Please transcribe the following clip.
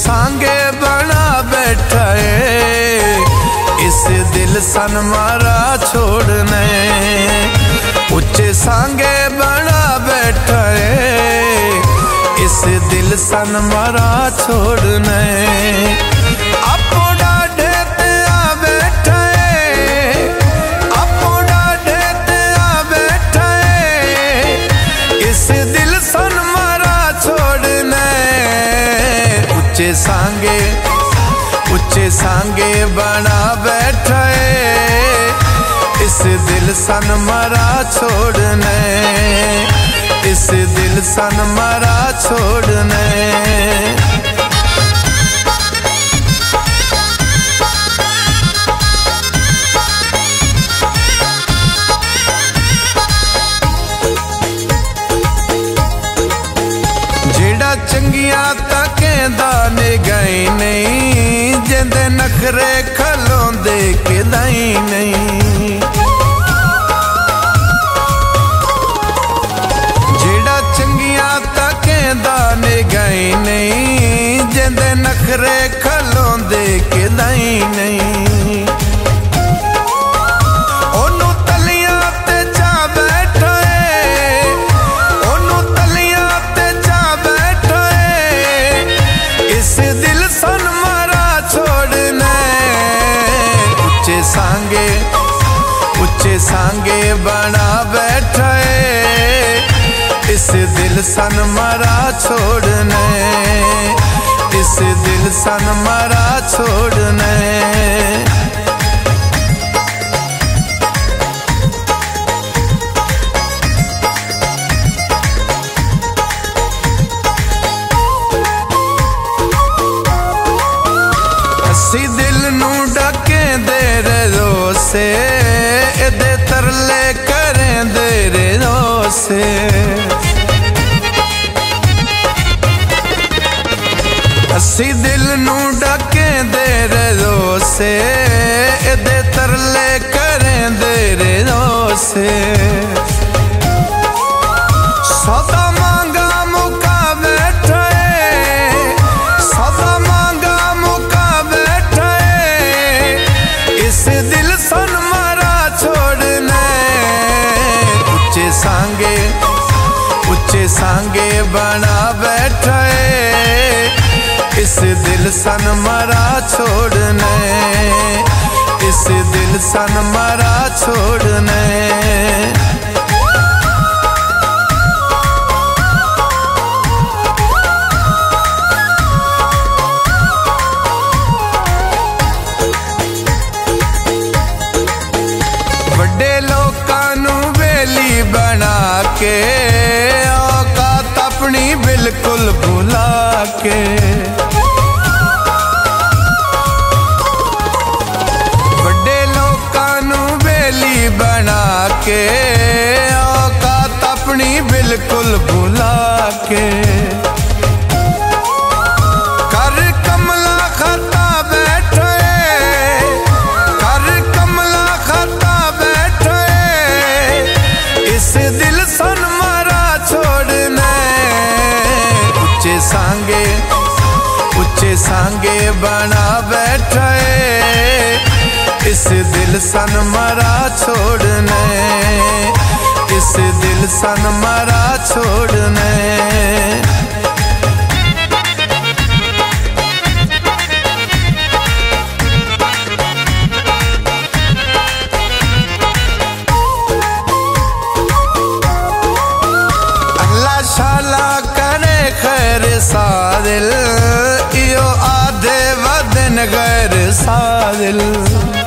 सांगे बना बैठाए इस दिल सन मारा छोड़ने, उच्चे सांगे बना बैठाए इस दिल सन मारा छोड़ने। अपो डाढ़े ते आ बैठाए, अपो डाढ़े ते आ बैठाए इस दिल सन मारा छोड़ने। उच्चे सांगे बना बैठाए इस दिल सन मारा छोड़ने, इस दिल सन मारा छोड़ने। चंगिया तकेंदा ने गई नहीं, जिंदे नखरे खलोंदे किदाई नहीं। जेड़ा चंगिया तकेंदा ने गई नहीं, जिंदे नखरे खलोंदे किदाई नहीं। उच्चे सांगे बना बैठाए इस दिल सन मारा छोड़ने, इस दिल सन मारा छोड़ने। अस्सी दिल नू डके दे रे रोसे, दे तरले करें दे रे रोसे। अस्सी दिल नू डके दे रे रोसे, दे तरले करें दे रे रोसे। सौदा मांगा मुका बैठाए, सौदा मांगा मुका बैठाए इस दिल सन मारा छोड़ने। उच्चे सांगे बना बैठाए इस दिल सन मारा छोड़ने, इस दिल सन मारा छोड़ने। बना के औकात अपनी बिल्कुल भुला के, बड़े लोकां नू बेली बना के औकात अपनी बिल्कुल भुला के। उच्चे सांगे बना बैठाए इस दिल सन मारा छोड़ने, इस दिल सन मारा छोड़ने। अल्लाह शाला करे खैर सादिल, यो आधे वदन गैर सादिल।